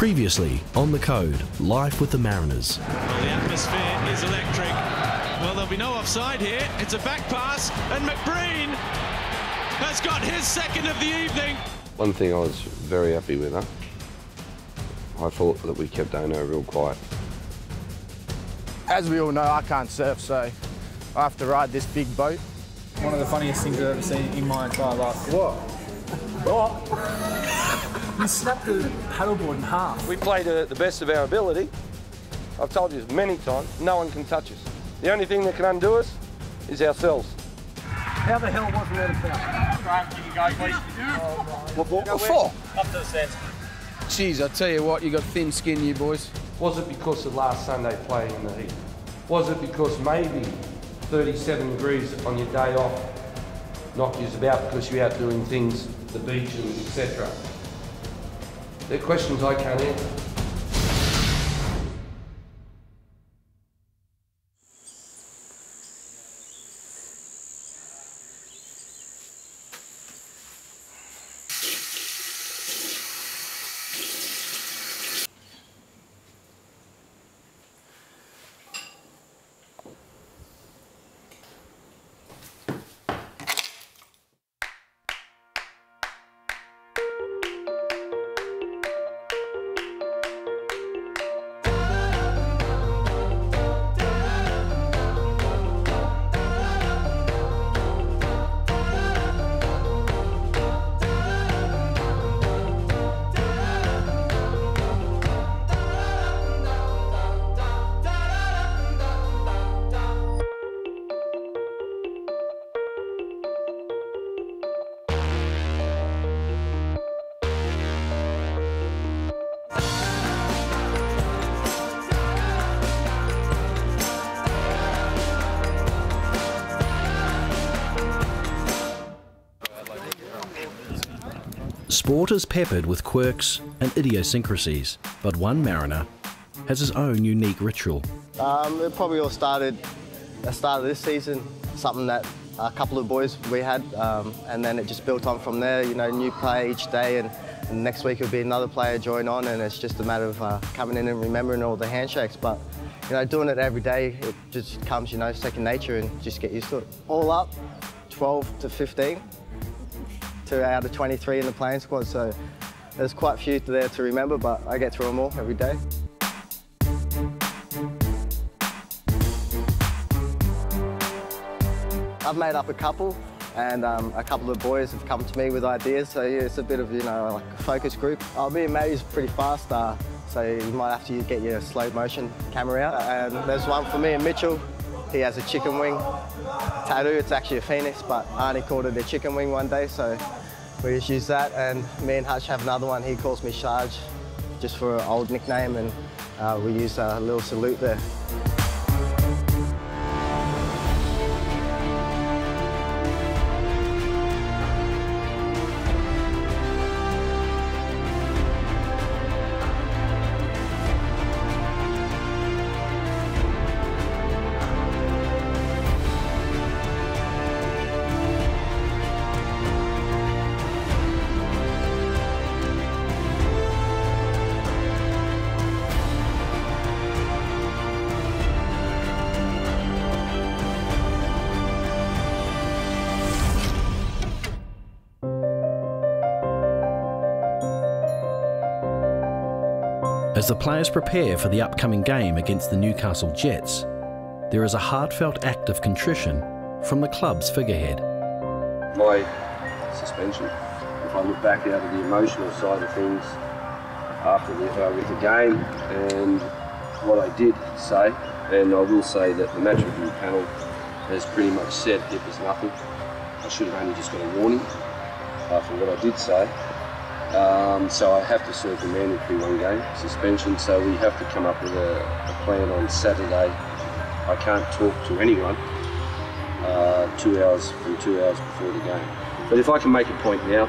Previously on The Code, life with the Mariners. Well, the atmosphere is electric. Well, there'll be no offside here. It's a back pass, and McBreen has got his second of the evening. One thing I was very happy with, I thought that we kept Dano real quiet. As we all know, I can't surf, so I have to ride this big boat. One of the funniest things I've ever seen in my entire life. What? What? You snapped the paddleboard in half. We played it at the best of our ability. I've told you this many times, no one can touch us. The only thing that can undo us is ourselves. How the hell wasn't that a foul? Graham, you can go, please. What for? Up to the centre. Jeez, I tell you what, you got thin skin, you boys. Was it because of last Sunday play in the heat? Was it because maybe 37 degrees on your day off knocked you about because you're out doing things, the beaches, etc.? They're questions I can't answer. Sport is peppered with quirks and idiosyncrasies, but one mariner has his own unique ritual. It probably all started at the start of this season, something that a couple of boys we had, and then it just built on from there, you know, new player each day, and next week it'll be another player join on, and it's just a matter of coming in and remembering all the handshakes. But, you know, doing it every day, it just comes, you know, second nature, and just get used to it. All up, 12 to 15. Out of 23 in the playing squad, so there's quite a few there to remember, but I get through them all every day. I've made up a couple, and a couple of boys have come to me with ideas, so yeah, it's a bit of, you know, like a focus group. Me and Matty's pretty fast, so you might have to get your slow motion camera out, and there's one for me and Mitchell. He has a chicken wing tattoo. It's actually a phoenix, but Arnie called it a chicken wing one day, so we just use that. And me and Hutch have another one. He calls me Sarge, just for an old nickname, and we use a little salute there. As the players prepare for the upcoming game against the Newcastle Jets, there is a heartfelt act of contrition from the club's figurehead. My suspension, if I look back out of the emotional side of things after with the game, and what I did say, and I will say that the match review panel has pretty much said it was nothing. I should have only just got a warning after what I did say. So I have to serve the mandatory one-game suspension, so we have to come up with a plan on Saturday. I can't talk to anyone 2 hours before the game. But if I can make a point now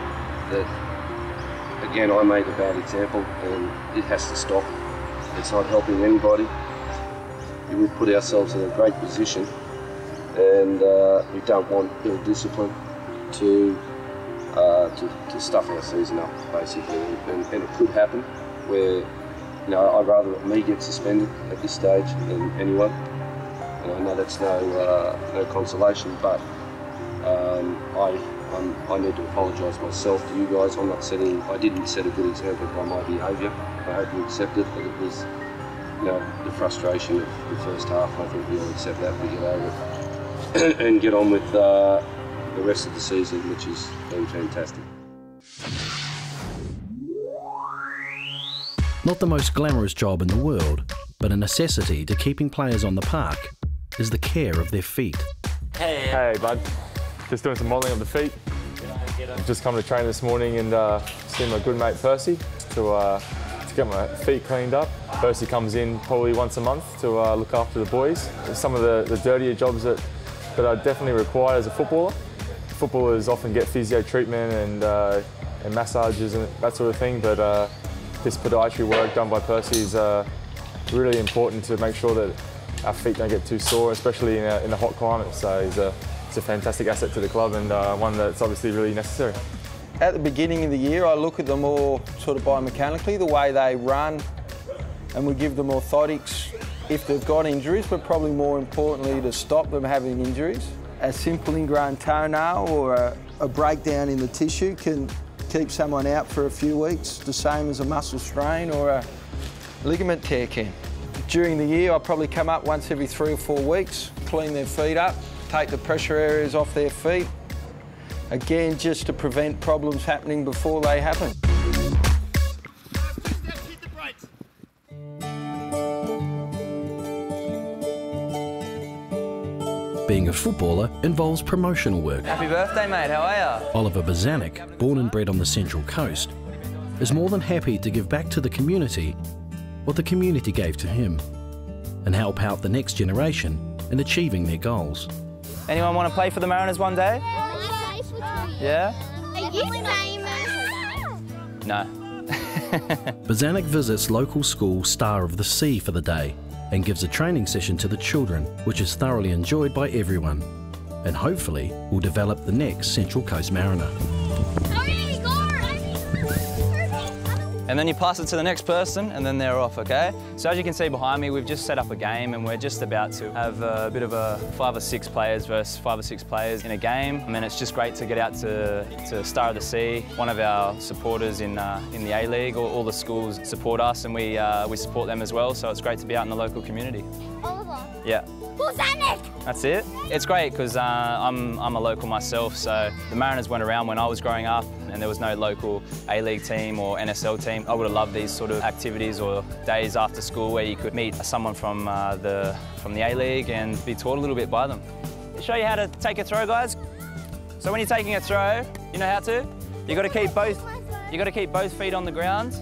that, again, I made a bad example, and it has to stop. It's not helping anybody. We've put ourselves in a great position, and we don't want ill-discipline to stuff our season up, basically, and it could happen where you know, I'd rather me get suspended at this stage than anyone. You know, I know that's no consolation, but I need to apologise myself to you guys. I'm not setting, I didn't set a good example by my behaviour. I hope you accept it, but it was, you know, the frustration of the first half. I think we all accept that, we get over it and get on with the rest of the season, which has been fantastic. Not the most glamorous job in the world, but a necessity to keeping players on the park is the care of their feet. Hey, hey bud. Just doing some modelling of the feet. I've just come to train this morning and seen my good mate Percy to get my feet cleaned up. Percy comes in probably once a month to look after the boys. Some of the dirtier jobs that I definitely required as a footballer. Footballers often get physio treatment and massages and that sort of thing, but this podiatry work done by Percy is really important to make sure that our feet don't get too sore, especially in a hot climate. So it's a fantastic asset to the club and one that's obviously really necessary. At the beginning of the year, I look at them more sort of biomechanically, the way they run, and we give them orthotics if they've got injuries, but probably more importantly to stop them having injuries. A simple ingrown toenail or a breakdown in the tissue can keep someone out for a few weeks, the same as a muscle strain or a ligament tear can. During the year, I probably come up once every 3 or 4 weeks, clean their feet up, take the pressure areas off their feet. Again, just to prevent problems happening before they happen. Being a footballer involves promotional work. Happy birthday, mate, how are you? Oliver Bozanic, born and bred on the Central Coast, is more than happy to give back to the community what the community gave to him and help out the next generation in achieving their goals. Anyone want to play for the Mariners one day? Yeah? Are you famous? No. Bozanic visits local school Star of the Sea for the day and gives a training session to the children, which is thoroughly enjoyed by everyone, and hopefully will develop the next Central Coast Mariner. And then you pass it to the next person, and then they're off, okay? So as you can see behind me, we've just set up a game, and we're just about to have a bit of a 5 or 6 players versus 5 or 6 players in a game. I mean, it's just great to get out to Star of the Sea, one of our supporters in the A-League. All the schools support us, and we support them as well, so it's great to be out in the local community. Oliver? Yeah. Bozanic! That's it. It's great, because I'm a local myself, so the Mariners went around when I was growing up, and there was no local A-League team or NSL team. I would have loved these sort of activities or days after school where you could meet someone from the A-League and be taught a little bit by them. I'll show you how to take a throw, guys. So when you're taking a throw, you know how to? You got to keep both feet on the ground,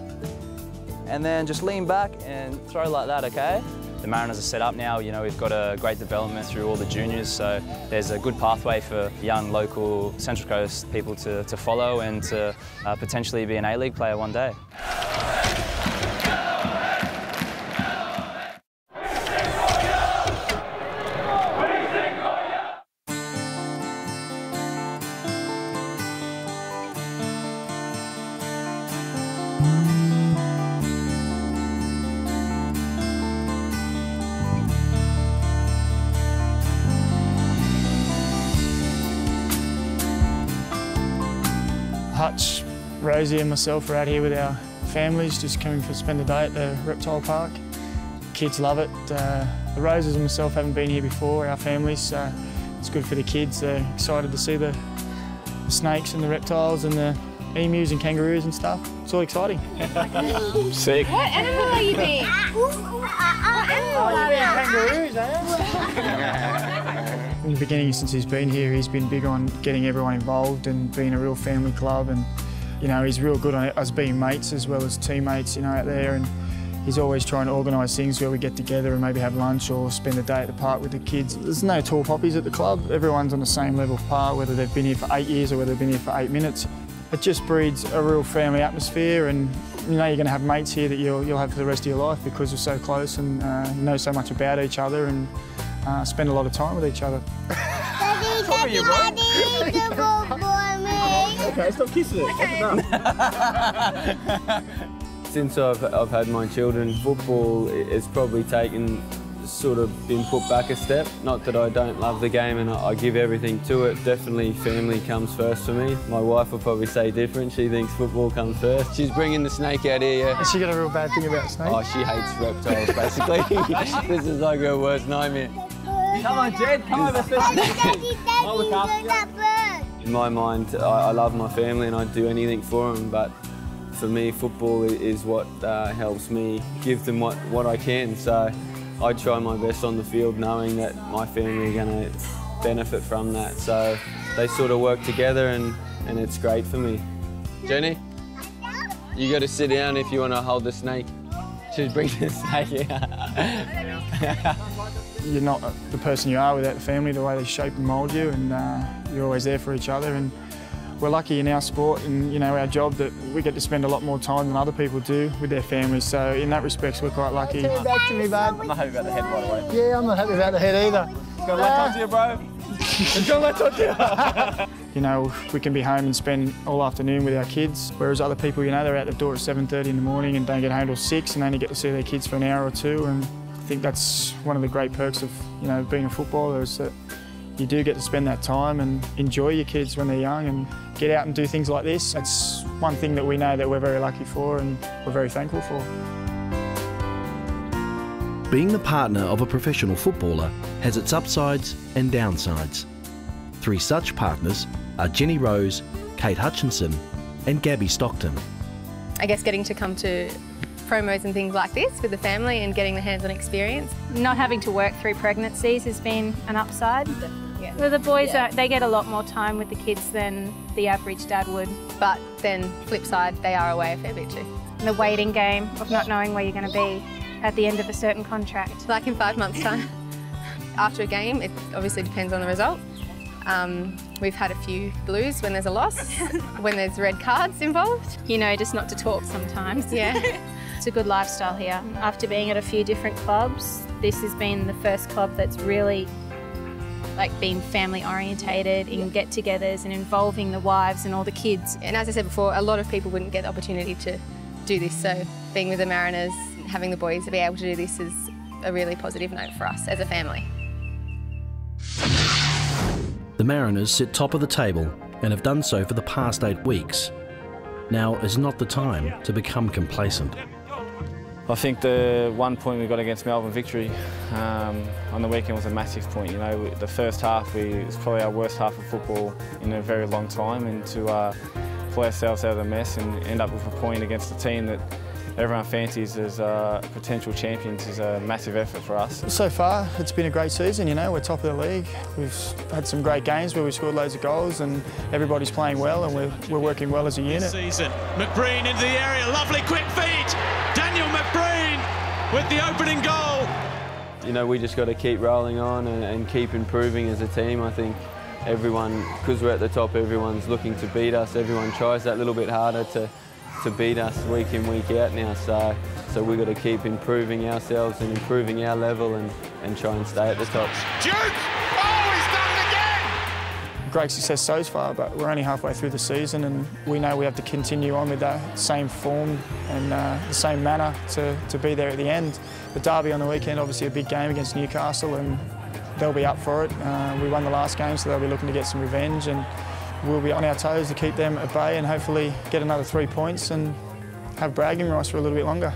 and then just lean back and throw like that. Okay. The Mariners are set up now, you know, we've got a great development through all the juniors, so there's a good pathway for young local Central Coast people to follow and to potentially be an A-League player one day. Hutch, Rosie and myself are out here with our families, just coming to spend the day at the Reptile Park. Kids love it. The Roses and myself haven't been here before, our families, so it's good for the kids. They're excited to see the snakes and the reptiles and the emus and kangaroos and stuff. It's all exciting. Sick. What animal are you being? Kangaroos, eh? In the beginning, since he's been here, he's been big on getting everyone involved and being a real family club, and you know, he's real good on us being mates as well as teammates, you know, out there, and he's always trying to organise things where we get together and maybe have lunch or spend the day at the park with the kids. There's no tall poppies at the club. Everyone's on the same level of par, whether they've been here for 8 years or whether they've been here for 8 minutes. It just breeds a real family atmosphere, and you know, you're going to have mates here that you'll have for the rest of your life because you're so close and you know so much about each other and spend a lot of time with each other. Daddy, Daddy, Daddy, it's a ball for me. Okay, stop kissing it. Okay. Since I've had my children, football is probably taken, sort of been put back a step. Not that I don't love the game and I give everything to it. Definitely family comes first for me. My wife will probably say different. She thinks football comes first. She's bringing the snake out here, yeah. Has she got a real bad thing about snakes? Oh, she hates reptiles, basically. This is like her worst nightmare. Come on, Jed, come over. I'll look after you. In my mind, I love my family and I'd do anything for them, but for me, football is what helps me give them what I can. So I try my best on the field knowing that my family are going to benefit from that. So they sort of work together and it's great for me. Jenny, you got to sit down if you want to hold the snake. She's bringing the snake out. You're not the person you are without the family, the way they shape and mould you, and you're always there for each other. And we're lucky in our sport and, you know, our job that we get to spend a lot more time than other people do with their families. So in that respect, we're quite lucky. Turn back to me, bud. I'm not happy about the head, by the way. Yeah, I'm not happy about the head either. It's got a lot to you, bro. It's got a lot to you. You know, we can be home and spend all afternoon with our kids, whereas other people, you know, they're out the door at 7:30 in the morning and don't get home till 6 and only get to see their kids for an hour or two. And I think that's one of the great perks of, you know, being a footballer is that you do get to spend that time and enjoy your kids when they're young and get out and do things like this. It's one thing that we know that we're very lucky for and we're very thankful for. Being the partner of a professional footballer has its upsides and downsides. Three such partners are Jenny Rose, Kate Hutchinson and Gabby Stockton. I guess getting to come to promos and things like this with the family and getting the hands-on experience. Not having to work through pregnancies has been an upside. Yeah. Well, the boys, yeah, they get a lot more time with the kids than the average dad would. But then, flip side, they are away a fair bit too. And the waiting game of not knowing where you're going to be at the end of a certain contract. Like in 5 months' time, after a game, it obviously depends on the result. We've had a few blues when there's a loss, when there's red cards involved. You know, just not to talk sometimes. Yeah. It's a good lifestyle here. After being at a few different clubs, this has been the first club that's really like being family orientated in get-togethers and involving the wives and all the kids. And as I said before, a lot of people wouldn't get the opportunity to do this, so being with the Mariners, having the boys to be able to do this is a really positive note for us as a family. The Mariners sit top of the table and have done so for the past 8 weeks. Now is not the time to become complacent. I think the 1 point we got against Melbourne Victory on the weekend was a massive point. You know, the first half was probably our worst half of football in a very long time, and to pull ourselves out of the mess and end up with a point against a team that everyone fancies as potential champions is a massive effort for us. So far, it's been a great season, you know, we're top of the league. We've had some great games where we scored loads of goals and everybody's playing well and we're working well as a unit. Season. McBreen into the area, lovely quick feet. Daniel McBreen with the opening goal. You know, we just got to keep rolling on and keep improving as a team. I think everyone, because we're at the top, everyone's looking to beat us. Everyone tries that little bit harder to beat us week in, week out now, so we've got to keep improving ourselves and improving our level and try and stay at the top. Duke! Oh, he's done it again! Great success so far, but we're only halfway through the season and we know we have to continue on with that same form and the same manner to be there at the end. The derby on the weekend, obviously a big game against Newcastle, and they'll be up for it. We won the last game, so they'll be looking to get some revenge, and we'll be on our toes to keep them at bay and hopefully get another 3 points and have bragging rights for a little bit longer.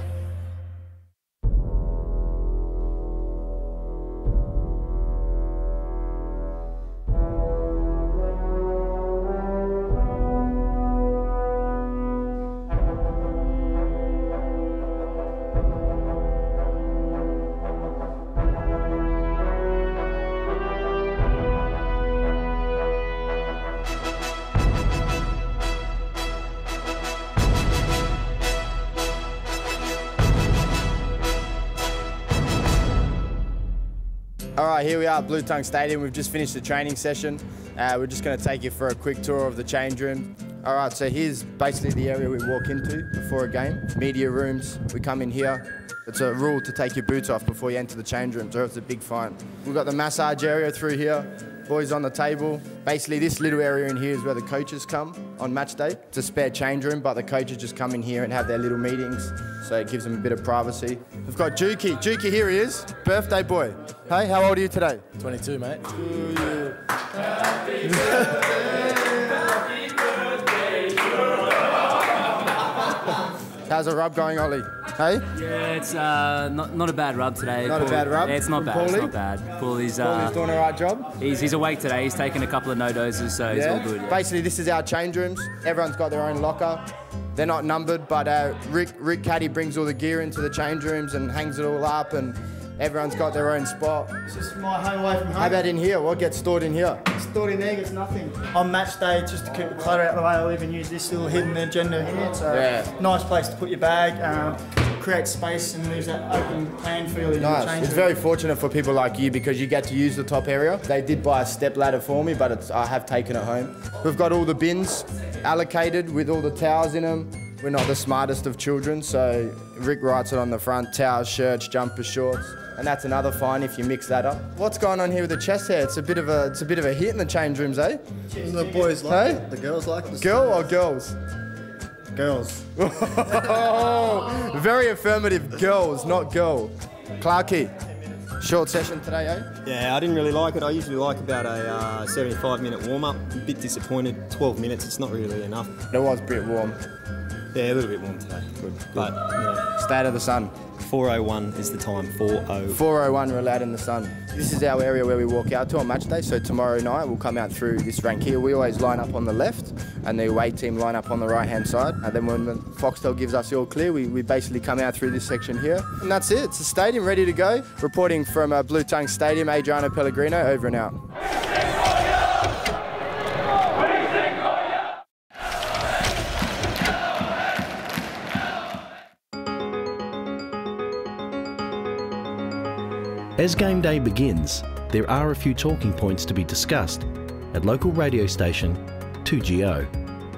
Here we are at Bluetongue Stadium. We've just finished the training session. We're just going to take you for a quick tour of the change room. All right, so here's basically the area we walk into before a game. Media rooms, we come in here. It's a rule to take your boots off before you enter the change rooms, or it's a big fine. We've got the massage area through here. boys on the table. Basically, this little area in here is where the coaches come on match day. It's a spare change room, but the coaches just come in here and have their little meetings, so it gives them a bit of privacy. We've got Juki. Juki, here he is, birthday boy. Hey, how old are you today? 22, mate. Happy birthday. How's the rub going, Ollie? Hey? Yeah, it's not a bad rub today. Not Paul, a bad rub? Yeah, it's not bad. Paulie? It's not bad. Paulie's doing a right job? He's awake today. He's taken a couple of no-doses, so he's all good. Yeah. Basically, this is our change rooms. Everyone's got their own locker. They're not numbered, but Rick Caddy brings all the gear into the change rooms and hangs it all up, and everyone's got their own spot. It's just my home away from home. How about in here? What gets stored in here? It's stored in there, gets nothing. On match day, just to keep the clutter out of the way, I'll even use this little hidden agenda here. So nice place to put your bag, create space, and leaves that open plan for you. Nice. It's very fortunate for people like you because you get to use the top area. They did buy a step ladder for me, but I have taken it home. We've got all the bins allocated with all the towels in them. We're not the smartest of children, so Rick writes it on the front: towels, shirts, jumpers, shorts. And that's another fine if you mix that up. What's going on here with the chest hair? It's a bit of a hit in the change rooms, eh? The boys like it. The girls like it. Girl or girls? Girls. Oh, very affirmative. Girls, not girl. Clarkie, short session today, eh? Yeah, I didn't really like it. I usually like about a 75-minute warm-up. A bit disappointed. 12 minutes. It's not really enough. It was a bit warm. Yeah, a little bit warm today. Good. But, yeah. Stay out of the sun. 4:01 is the time. 4:01, we're allowed in the sun. This is our area where we walk out to on match day. So tomorrow night we'll come out through this rank here. We always line up on the left, and the away team line up on the right-hand side. And then when the Foxtel gives us the all clear, we basically come out through this section here, and that's it. It's the stadium ready to go. Reporting from Bluetongue Stadium, Adriano Pellegrino. Over and out. As game day begins, there are a few talking points to be discussed at local radio station 2GO.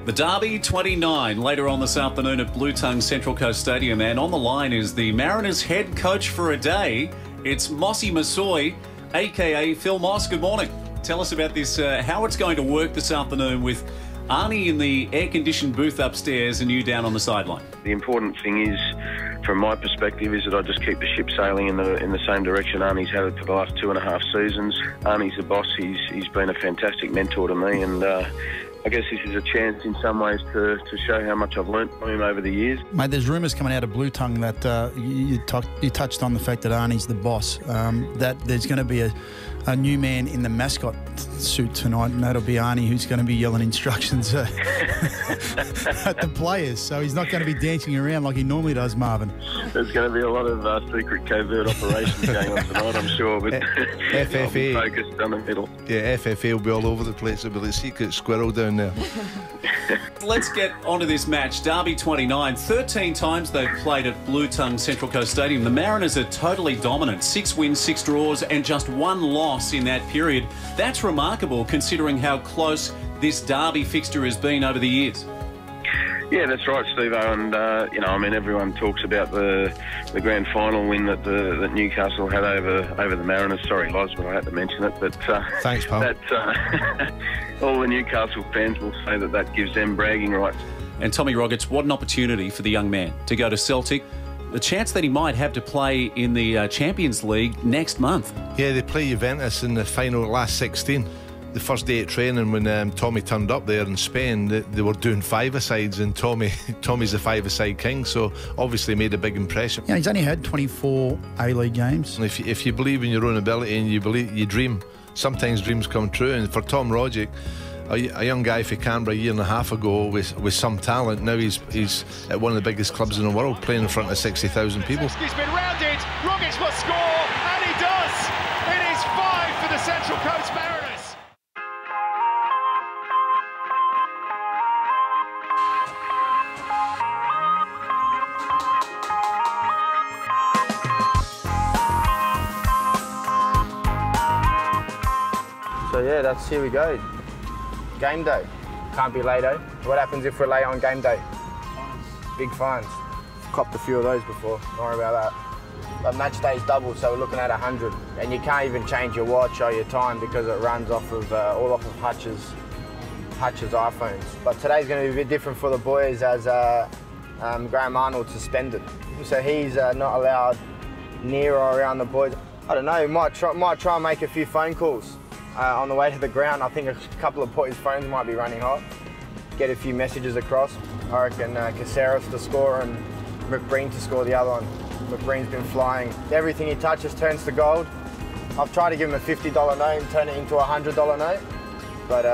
The Derby 29 later on this afternoon at Bluetongue Central Coast Stadium, and on the line is the Mariners head coach for a day. It's Mossy Masoi, a.k.a. Phil Moss. Good morning. Tell us about this, how it's going to work this afternoon with Arnie in the air-conditioned booth upstairs and you down on the sideline. The important thing is, from my perspective, is that I just keep the ship sailing in the same direction Arnie's had it for the last 2.5 seasons. Arnie's the boss. He's been a fantastic mentor to me, and I guess this is a chance in some ways to show how much I've learnt from him over the years. Mate, there's rumours coming out of Bluetongue that you touched on the fact that Arnie's the boss, that there's going to be a new man in the mascot suit tonight, and that'll be Arnie, who's going to be yelling instructions at the players. So he's not going to be dancing around like he normally does, Marvin. There's going to be a lot of secret covert operations going on tonight, I'm sure, but FFA focused on the middle. Yeah, FFA will be all over the place. There'll be the secret squirrel down there. Let's get onto this match. Derby 29, 13 times they've played at Bluetongue Central Coast Stadium. The Mariners are totally dominant. 6 wins, 6 draws, and just 1 loss in that period. That's remarkable considering how close this derby fixture has been over the years. Yeah, that's right, Steve-O, and you know, I mean, everyone talks about the grand final win that Newcastle had over the Mariners. Sorry, Loz, but I had to mention it. But thanks, Paul. All the Newcastle fans will say that gives them bragging rights. And Tommy Rogic, what an opportunity for the young man to go to Celtic. The chance that he might have to play in the Champions League next month. Yeah, they play Juventus in the final last 16. The first day at training when Tommy turned up there in Spain, they were doing five-a-sides, and Tommy's the five-a-side king, so obviously made a big impression. Yeah, he's only had 24 A-League games. And if you believe in your own ability and you dream, sometimes dreams come true. And for Tom Rogic, a young guy from Canberra a 1.5 years ago with some talent, now he's at one of the biggest clubs in the world, playing in front of 60,000 people. He's been rounded, Rogic must score, and he does! It is 5 for the Central Coast Mariners. So yeah, here we go. Game day. Can't be late, eh? What happens if we're late on game day? Fines. Big fines. Copped a few of those before. Don't worry about that. a match day's double, so we're looking at 100. And you can't even change your watch or your time because it runs off of all off of Hutch's iPhones. But today's going to be a bit different for the boys as Graham Arnold suspended, so he's not allowed near or around the boys. I don't know. Might try and make a few phone calls on the way to the ground. I think a couple of boys' phones might be running hot. Get a few messages across. I reckon Caceres to score and McBreen to score the other one. McBreen's been flying. Everything he touches turns to gold. I've tried to give him a $50 note and turn it into a $100 note, but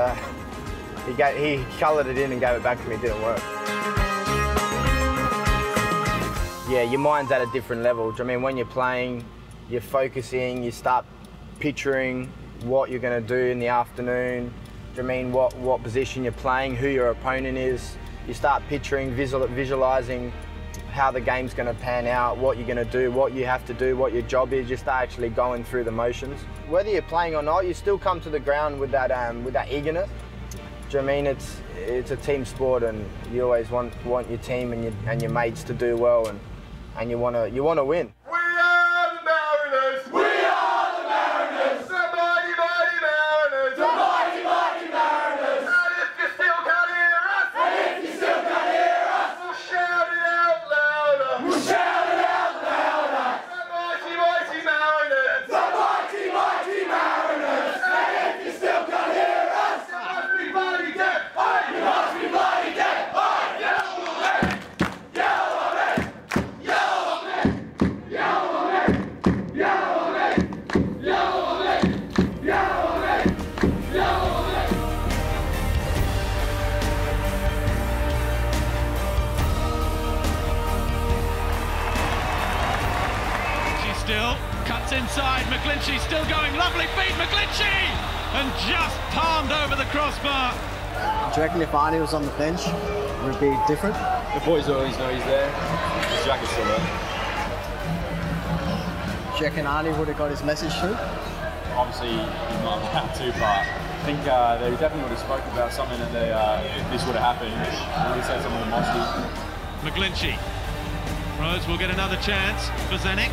he coloured it in and gave it back to me. It didn't work. Yeah, your mind's at a different level. I mean, when you're playing, you're focusing, you start picturing what you're going to do in the afternoon. I mean, what position you're playing, who your opponent is. You start picturing, visualising how the game's going to pan out, what you're going to do, what you have to do, what your job is. You start actually going through the motions. Whether you're playing or not, you still come to the ground with that eagerness. Do you know what I mean? It's a team sport, and you always want your team and your mates to do well, and you want to win. We are the Mariners. We are the Mariners. The mighty, mighty Mariners. The mighty, mighty Mariners. And if you still can't hear us, we'll shout it out louder. The mighty, mighty Mariners. The mighty, mighty Mariners. And if you still can't hear us, you must be bloody dead. You must be bloody dead. Inside, McGlinchey still going, lovely feed, McGlinchey! And just palmed over the crossbar. Do you reckon if Arnie was on the bench, it would be different? The boys always know he's there. His jacket's still there. Do you reckon Arnie would have got his message through? Obviously, he might have to, but I think they definitely would have spoken about something that they, if this would have happened, they would have said something to Mosley. McGlinchey. Rose will get another chance. Bozanic.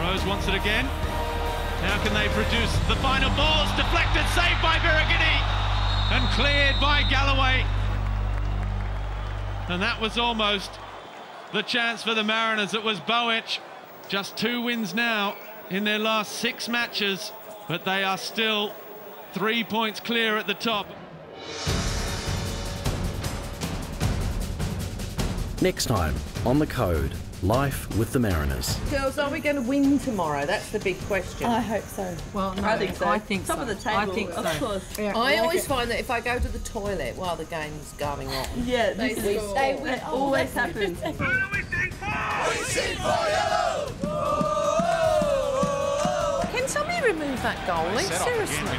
Rose wants it again. How can they produce the final balls? Deflected, saved by Berrettini and cleared by Galloway. And that was almost the chance for the Mariners. It was Bowich. Just 2 wins now in their last 6 matches, but they are still 3 points clear at the top. Next time on The Code. Life with the Mariners. Girls, are we going to win tomorrow? That's the big question. I hope so. Well, no, I think so. Top of the table. I think so. Of course. Yeah, I always find that if I go to the toilet while the game's going on, yeah, that always happens. We sing for! We sing for yellow! Can somebody remove that goalie? Seriously.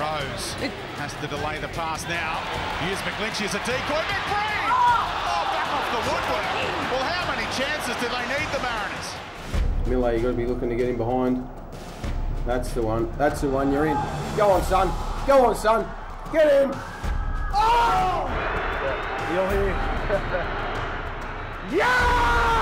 Rose has to delay the pass now. Here's McGlinchey as a decoy. McBreen! The woodwork. Well, how many chances do they need, the Mariners? Millet, you've got to be looking to get him behind. That's the one. That's the one you're in. Go on, son. Go on, son. Get him. Oh! You'll hear. Yeah!